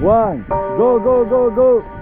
One, go, go, go, go.